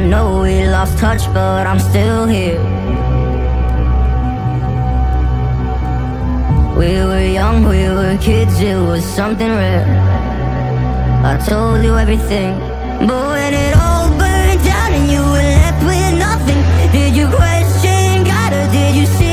I know we lost touch, but I'm still here. We were young, we were kids, it was something rare. I told you everything, but when it all burned down and you were left with nothing, did you question God or did you see?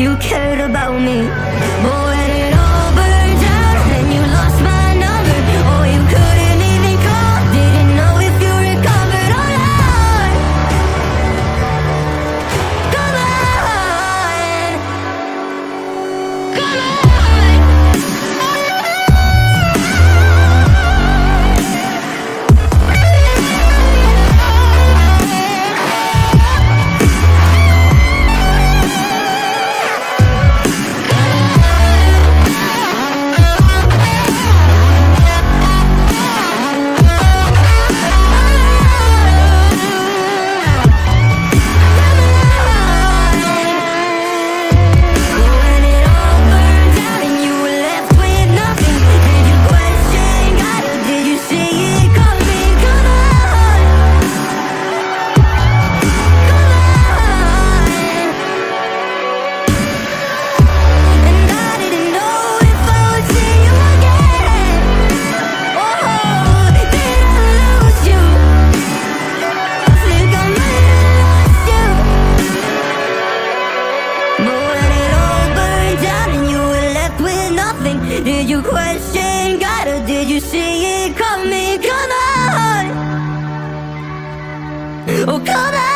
You cared about me, but when it all burned down and you lost my number, or you couldn't even call, didn't know if you recovered or not. Come on, come on. Did you question God or did you see it coming? Come on, oh come on.